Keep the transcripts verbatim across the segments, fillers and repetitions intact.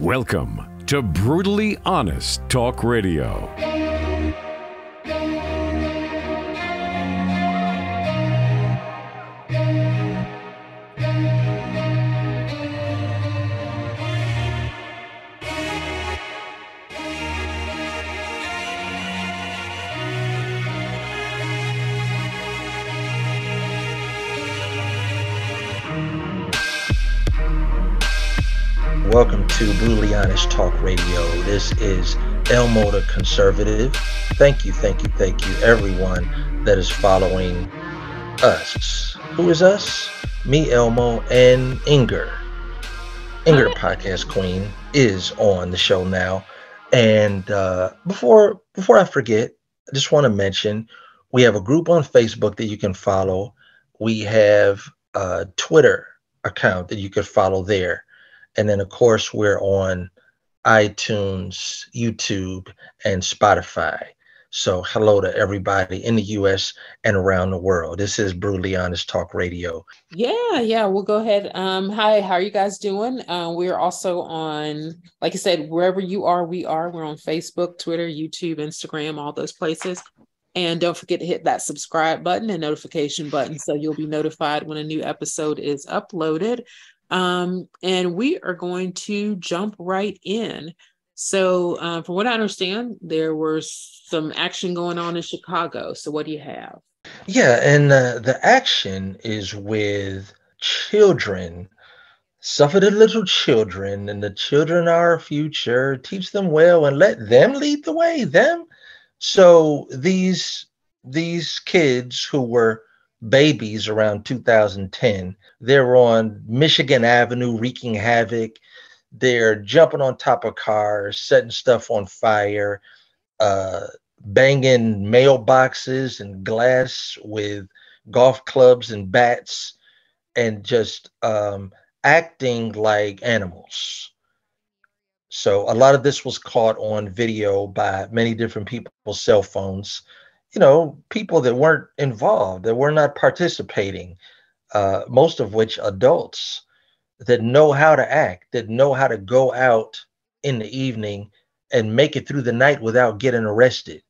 Welcome to Brutally Honest Talk Radio. Welcome to Brutally Honest Talk Radio. This is Elmo the Conservative. Thank you, thank you, thank you, everyone that is following us. Who is us? Me, Elmo, and Inger. Inger, the podcast queen, is on the show now. And uh, before before I forget, I just want to mention we have a group on Facebook that you can follow. We have a Twitter account that you could follow there. And then, of course, we're on iTunes, YouTube, and Spotify. So hello to everybody in the U S and around the world. This is Brutally Honest Talk Radio. Yeah, yeah, we'll go ahead. Um, hi, how are you guys doing? Uh, we're also on, like I said, wherever you are, we are. We're on Facebook, Twitter, YouTube, Instagram, all those places. And don't forget to hit that subscribe button and notification button so you'll be notified when a new episode is uploaded. Um, and we are going to jump right in. So, uh, from what I understand, there was some action going on in Chicago. So what do you have? Yeah. And uh, the action is with children, suffer the little children, and the children are our future, teach them well and let them lead the way, them. So these, these kids who were babies around two thousand ten, they're on Michigan Avenue wreaking havoc. They're jumping on top of cars, setting stuff on fire, uh, banging mailboxes and glass with golf clubs and bats, and just um, acting like animals. So a lot of this was caught on video by many different people's cell phones. You know, people that weren't involved, that were not participating, uh, most of which adults that know how to act, that know how to go out in the evening and make it through the night without getting arrested.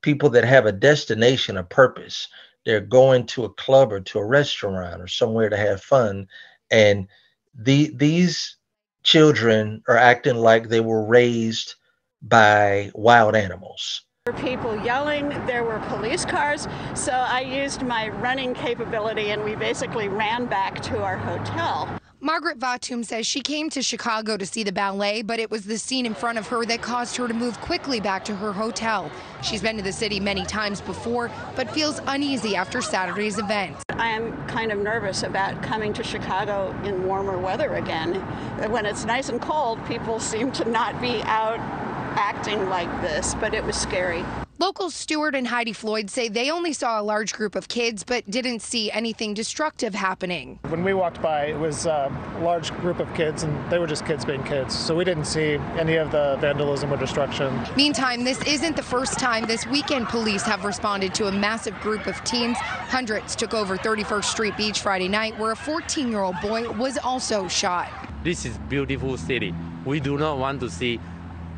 People that have a destination, a purpose. They're going to a club or to a restaurant or somewhere to have fun. And the, these children are acting like they were raised by wild animals. There were people yelling, there were police cars, so I used my running capability and we basically ran back to our hotel. Margaret Vatoom says she came to Chicago to see the ballet, but it was the scene in front of her that caused her to move quickly back to her hotel. She's been to the city many times before, but feels uneasy after Saturday's event. I am kind of nervous about coming to Chicago in warmer weather again. When it's nice and cold, people seem to not be out acting like this, but it was scary. Locals Stewart and Heidi Floyd say they only saw a large group of kids but didn't see anything destructive happening. When we walked by, it was uh, a large group of kids, and they were just kids being kids, so we didn't see any of the vandalism or destruction. Meantime, this isn't the first time this weekend police have responded to a massive group of teens. Hundreds took over thirty-first street Beach Friday night, where a fourteen-year-old boy was also shot. This is a beautiful city. We do not want to see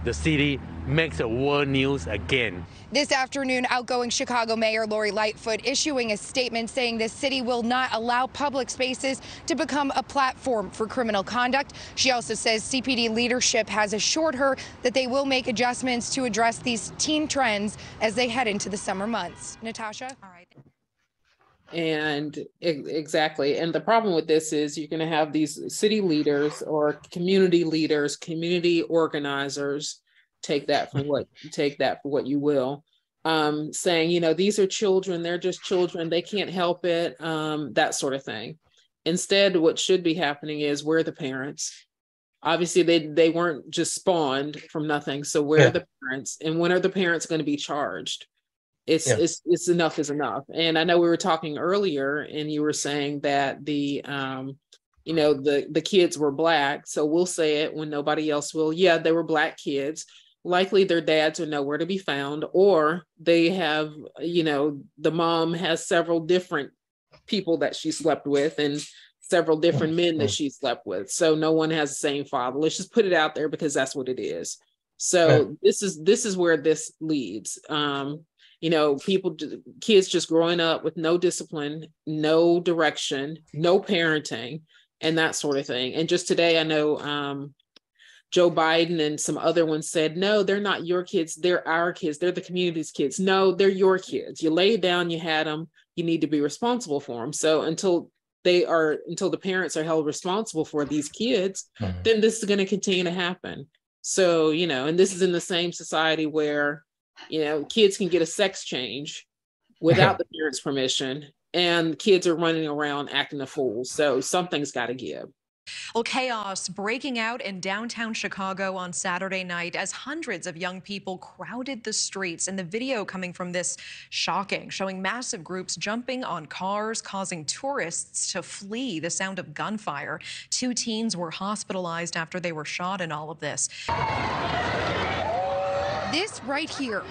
the city makes a world news again. This afternoon, outgoing Chicago Mayor Lori Lightfoot issuing a statement saying the city will not allow public spaces to become a platform for criminal conduct. She also says C P D leadership has assured her that they will make adjustments to address these teen trends as they head into the summer months. Natasha? All right. And exactly. And the problem with this is you're going to have these city leaders or community leaders, community organizers, take that for what take that for what you will, um, saying, you know, these are children, they're just children, they can't help it, um, that sort of thing. Instead, what should be happening is, where are the parents? Obviously, they, they weren't just spawned from nothing. So where yeah. are the parents? And when are the parents going to be charged? It's, yeah. it's it's enough is enough. And I know we were talking earlier and you were saying that the, um, you know, the, the kids were black. So we'll say it when nobody else will. Yeah, they were black kids. Likely their dads are nowhere to be found, or they have, you know, the mom has several different people that she slept with and several different men that she slept with. So no one has the same father. Let's just put it out there because that's what it is. So yeah. this is, this is where this leads. Um, you know, people, kids just growing up with no discipline, no direction, no parenting, and that sort of thing. And just today, I know um, Joe Biden and some other ones said, no, they're not your kids. They're our kids. They're the community's kids. No, they're your kids. You laid down, you had them, you need to be responsible for them. So until they are, until the parents are held responsible for these kids, mm-hmm. then this is going to continue to happen. So, you know, and this is in the same society where, you know, kids can get a sex change without the parents' permission, and kids are running around acting a fool. So something's got to give. Well, chaos breaking out in downtown Chicago on Saturday night as hundreds of young people crowded the streets. And the video coming from this shocking, showing massive groups jumping on cars, causing tourists to flee the sound of gunfire. Two teens were hospitalized after they were shot in all of this. This right here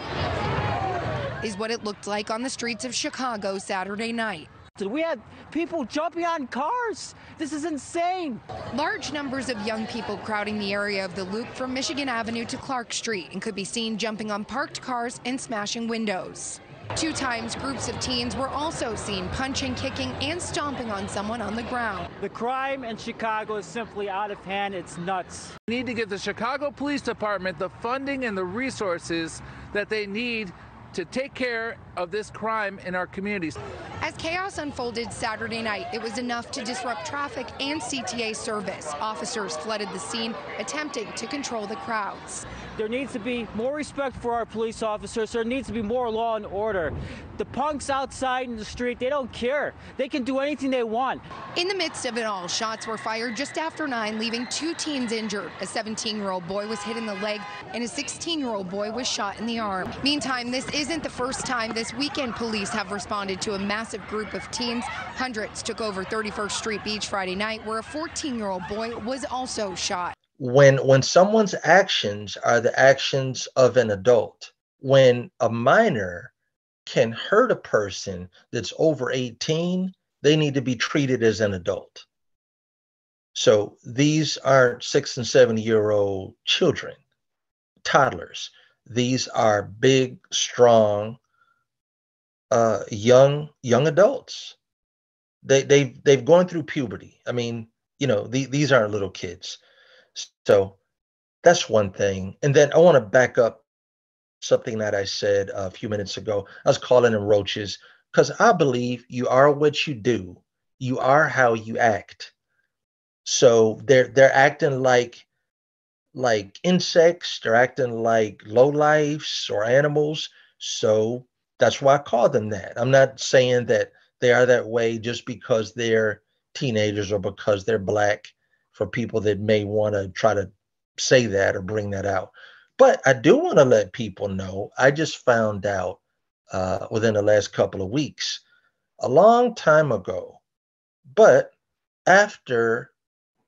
is what it looked like on the streets of Chicago Saturday night. We had people jumping on cars. This is insane. Large numbers of young people crowding the area of the Loop from Michigan Avenue to Clark Street and could be seen jumping on parked cars and smashing windows. Two times, groups of teens were also seen punching, kicking, and stomping on someone on the ground. The crime in Chicago is simply out of hand. It's nuts. We need to give the Chicago Police Department the funding and the resources that they need to take care of this crime in our communities. As chaos unfolded Saturday night, it was enough to disrupt traffic and C T A service. Officers flooded the scene, attempting to control the crowds. There needs to be more respect for our police officers. There needs to be more law and order. The punks outside in the street, they don't care. They can do anything they want. In the midst of it all, shots were fired just after nine, leaving two teens injured. A seventeen-year-old boy was hit in the leg, and a sixteen-year-old boy was shot in the arm. Meantime, this is Isn't the first time this weekend police have responded to a massive group of teens. Hundreds took over thirty-first street Beach Friday night, where a fourteen-year-old boy was also shot. When when someone's actions are the actions of an adult, when a minor can hurt a person that's over eighteen, they need to be treated as an adult. So these aren't six and seven-year-old children, toddlers. These are big, strong, uh, young, young adults. They, they've, they've gone through puberty. I mean, you know, the, these aren't little kids. So that's one thing. And then I want to back up something that I said a few minutes ago. I was calling them roaches because I believe you are what you do. You are how you act. So they're, they're acting like like insects, they're acting like lowlifes or animals. So that's why I call them that. I'm not saying that they are that way just because they're teenagers or because they're black, for people that may want to try to say that or bring that out. But I do want to let people know, I just found out uh, within the last couple of weeks, a long time ago, but after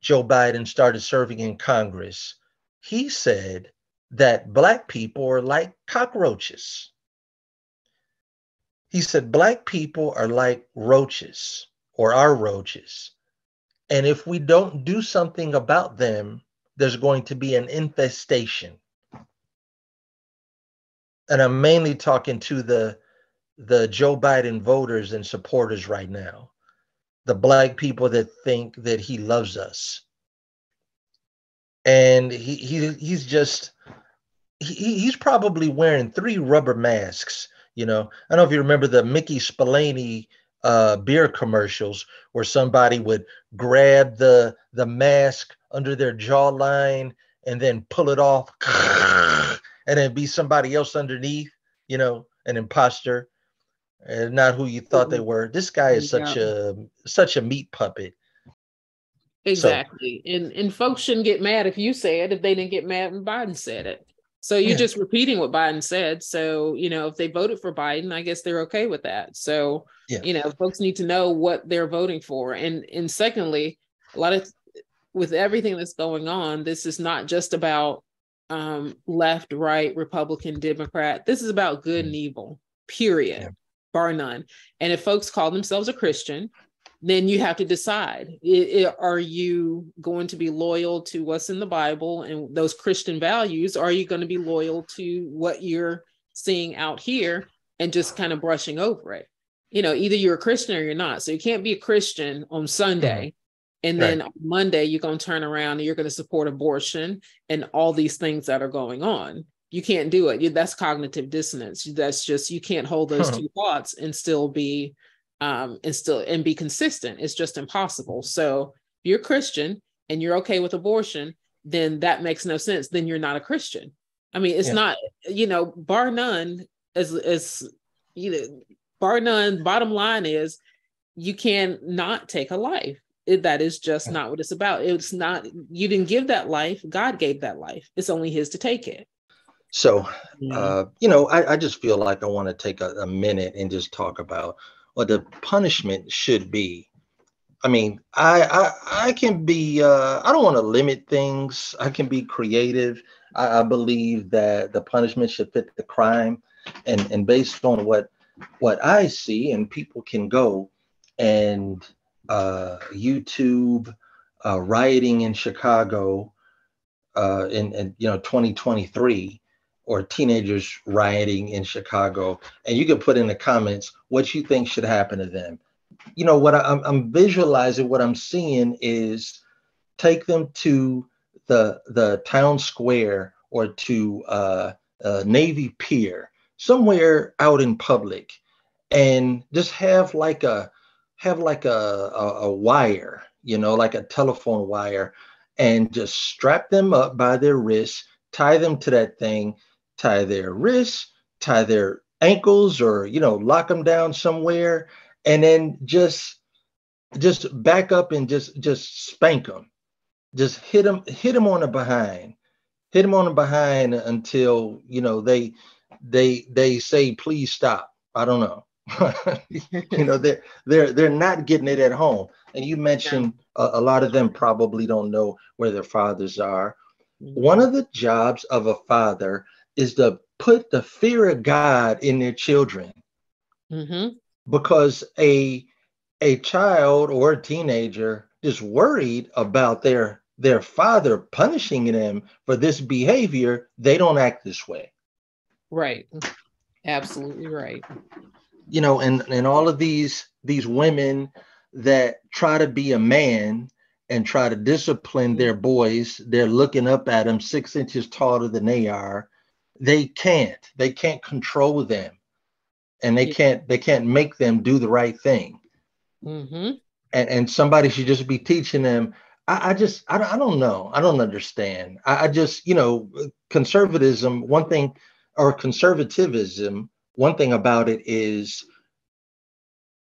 Joe Biden started serving in Congress, he said that black people are like cockroaches. He said black people are like roaches, or are roaches. And if we don't do something about them, there's going to be an infestation. And I'm mainly talking to the, the Joe Biden voters and supporters right now, the black people that think that he loves us. And he, he he's just, he, he's probably wearing three rubber masks, you know. I don't know if you remember the Mickey Spillane uh, beer commercials where somebody would grab the, the mask under their jawline and then pull it off and then be somebody else underneath, you know, an imposter, and not who you thought they were. This guy is such yeah. a such a meat puppet. Exactly. So, and and folks shouldn't get mad if you say it, if they didn't get mad when Biden said it. So you're yeah. just repeating what Biden said. So, you know, if they voted for Biden, I guess they're okay with that. So, yeah. you know, folks need to know what they're voting for. And and secondly, a lot of, with everything that's going on, this is not just about um, left, right, Republican, Democrat. This is about good and evil, period, yeah. bar none. And if folks call themselves a Christian, then you have to decide, it, it, are you going to be loyal to what's in the Bible and those Christian values? Or are you going to be loyal to what you're seeing out here and just kind of brushing over it? You know, either you're a Christian or you're not. So you can't be a Christian on Sunday. And then right. on Monday, you're going to turn around and you're going to support abortion and all these things that are going on. You can't do it. That's cognitive dissonance. That's just, you can't hold those huh. two thoughts and still be um, and still and be consistent. It's just impossible. So if you're Christian and you're okay with abortion, then that makes no sense. Then you're not a Christian. I mean, it's yeah. not, you know, bar none, as, as you know, bar none, bottom line is you can not take a life. It, that is just not what it's about. It's not, you didn't give that life. God gave that life. It's only his to take it. So, yeah. uh, you know, I, I just feel like I want to take a, a minute and just talk about what the punishment should be. I mean, I I, I can be, uh, I don't want to limit things. I can be creative. I, I believe that the punishment should fit the crime. And, and based on what, what I see, and people can go and uh, YouTube uh, rioting in Chicago uh, in, in, you know, twenty twenty-three, or teenagers rioting in Chicago. And you can put in the comments what you think should happen to them. You know, what I'm, I'm visualizing, what I'm seeing is take them to the, the town square or to uh, uh, Navy Pier, somewhere out in public, and just have like a, have like a, a, a wire, you know, like a telephone wire, and just strap them up by their wrists, tie them to that thing, tie their wrists, tie their ankles, or, you know, lock them down somewhere, and then just, just back up and just, just spank them, just hit them, hit them on the behind, hit them on the behind until, you know, they, they, they say, please stop. I don't know. You know, they're, they're, they're not getting it at home. And you mentioned uh, a lot of them probably don't know where their fathers are. One of the jobs of a father is to put the fear of God in their children, mm-hmm. because a, a child or a teenager is worried about their, their father punishing them for this behavior. They don't act this way. Right. Absolutely right. You know, and, and all of these, these women that try to be a man and try to discipline their boys, they're looking up at them six inches taller than they are. They can't, they can't control them, and they can't, they can't make them do the right thing. Mm-hmm. And, and somebody should just be teaching them. I, I just, I don't, I don't know. I don't understand. I, I just, you know, conservatism, one thing, or conservatism, one thing about it is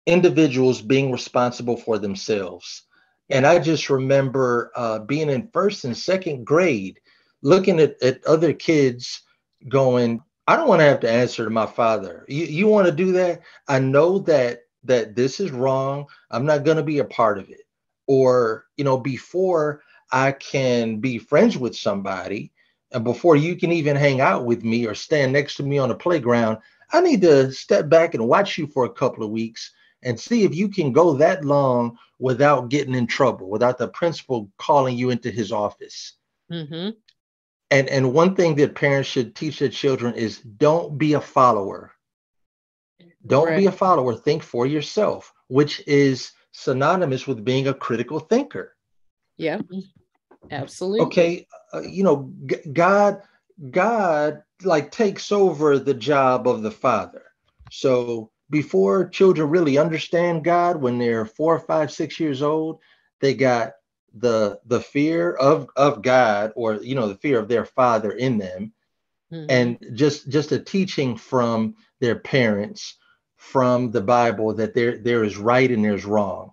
individuals being responsible for themselves. And I just remember uh, being in first and second grade, looking at, at other kids going, I don't want to have to answer to my father. You, you want to do that? I know that that this is wrong. I'm not going to be a part of it. Or, you know, before I can be friends with somebody, and before you can even hang out with me or stand next to me on the playground, I need to step back and watch you for a couple of weeks and see if you can go that long without getting in trouble, without the principal calling you into his office. Mm-hmm. And, and one thing that parents should teach their children is don't be a follower. Don't right. be a follower. Think for yourself, which is synonymous with being a critical thinker. Yeah, absolutely. Okay. Uh, you know, g- God, God, like takes over the job of the father. So before children really understand God, when they're four, five, six years old, they got the the fear of of God, or, you know, the fear of their father in them, mm-hmm. and just just a teaching from their parents, from the Bible, that there there is right and there's wrong.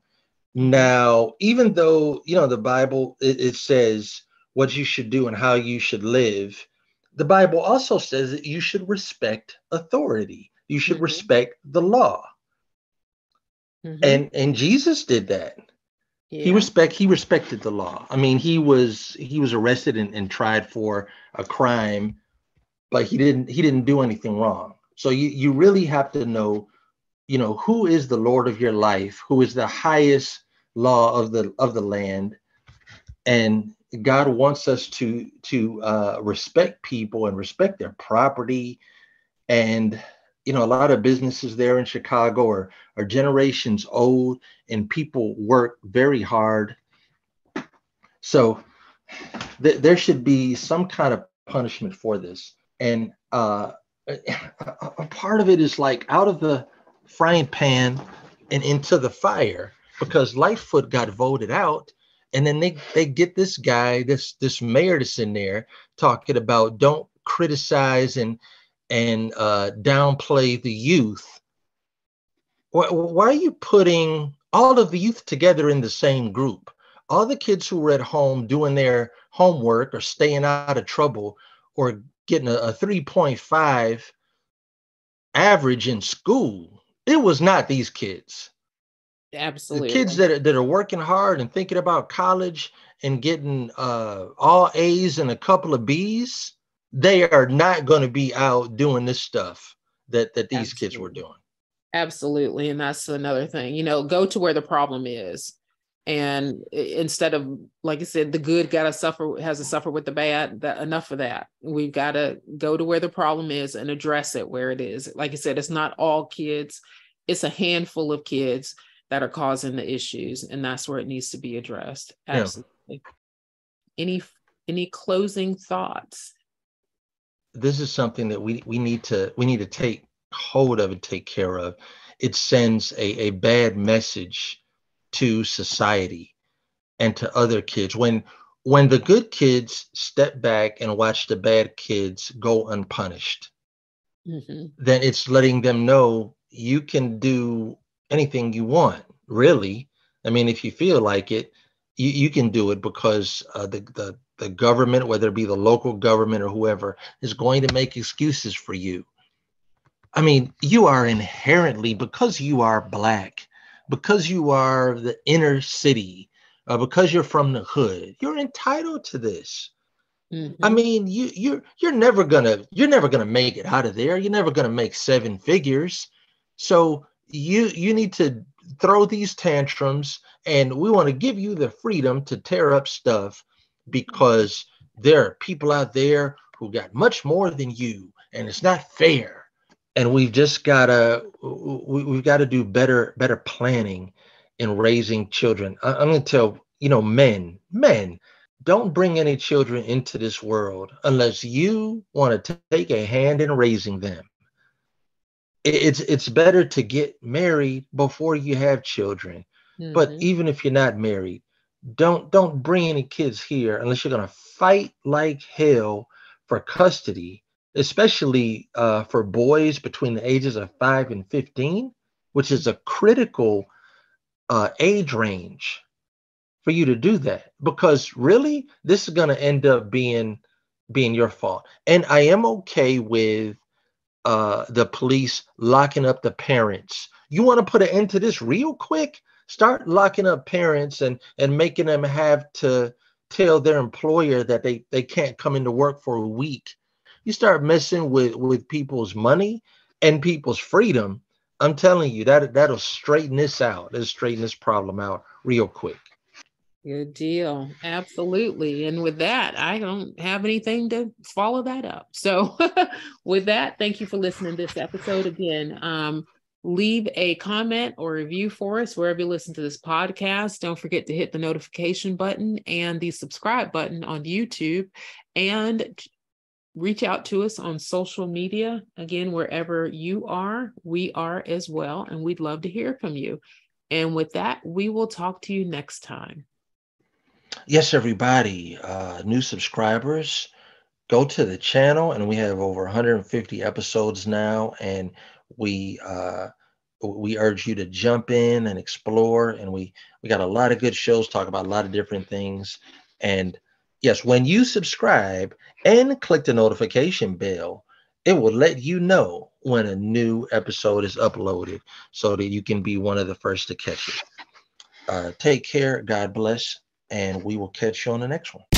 Now, even though, you know, the Bible, it, it says what you should do and how you should live, the Bible also says that you should respect authority. You should mm-hmm. respect the law. Mm-hmm. And, and Jesus did that. Yeah. He respect, he respected the law. I mean, he was, he was arrested and, and tried for a crime, but he didn't, he didn't do anything wrong. So you, you really have to know you know, who is the Lord of your life, who is the highest law of the of the land. And God wants us to to uh, respect people and respect their property. And, you know, a lot of businesses there in Chicago are, are generations old, and people work very hard. So th- there should be some kind of punishment for this. And uh, a part of it is like out of the frying pan and into the fire, because Lightfoot got voted out. And then they, they get this guy, this this mayor that's in there talking about don't criticize and and uh, downplay the youth. Why, why are you putting all of the youth together in the same group? All the kids who were at home doing their homework or staying out of trouble or getting a, a three point five average in school. It was not these kids. Absolutely. The kids that are, that are working hard and thinking about college and getting uh, all A's and a couple of B's, they are not going to be out doing this stuff that, that these Absolutely. Kids were doing. Absolutely. And that's another thing, you know, go to where the problem is. And instead of, like I said, the good got to suffer, has to suffer with the bad, that, enough of that. We've got to go to where the problem is and address it where it is. Like I said, it's not all kids. It's a handful of kids that are causing the issues, and that's where it needs to be addressed. Absolutely. Yeah. Any any closing thoughts? This is something that we we need to we need to take hold of and take care of. It sends a, a bad message to society and to other kids. When when the good kids step back and watch the bad kids go unpunished, mm-hmm. then it's letting them know you can do anything you want, really. I mean, if you feel like it, you, you can do it, because uh, the, the, the government, whether it be the local government or whoever, is going to make excuses for you. I mean, you are inherently, because you are Black, because you are the inner city, uh, because you're from the hood, you're entitled to this. Mm-hmm. I mean, you you're you're never gonna you're never gonna make it out of there. You're never gonna make seven figures. So You you need to throw these tantrums, and we want to give you the freedom to tear up stuff, because there are people out there who got much more than you, and it's not fair. And we've just gotta we, we've got to do better better planning in raising children. I, I'm going to tell you know men men don't bring any children into this world unless you want to take a hand in raising them. It's it's better to get married before you have children. Mm-hmm. But even if you're not married, don't don't bring any kids here unless you're going to fight like hell for custody, especially uh, for boys between the ages of five and fifteen, which is a critical uh, age range for you to do that. Because really, this is going to end up being being your fault. And I am okay with Uh, the police locking up the parents. You want to put an end to this real quick? Start locking up parents and, and making them have to tell their employer that they, they can't come into work for a week. You start messing with, with people's money and people's freedom. I'm telling you, that, that'll straighten this out. It'll straighten this problem out real quick. Good deal. Absolutely. And with that, I don't have anything to follow that up. So with that, thank you for listening to this episode. Again, um, leave a comment or review for us wherever you listen to this podcast. Don't forget to hit the notification button and the subscribe button on YouTube, and reach out to us on social media. Again, wherever you are, we are as well. And we'd love to hear from you. And with that, we will talk to you next time. Yes, everybody, uh, new subscribers, go to the channel, and we have over one hundred fifty episodes now, and we uh, we urge you to jump in and explore, and we, we got a lot of good shows, talk about a lot of different things. And yes, when you subscribe and click the notification bell, it will let you know when a new episode is uploaded so that you can be one of the first to catch it. Uh, take care, God bless. And we will catch you on the next one.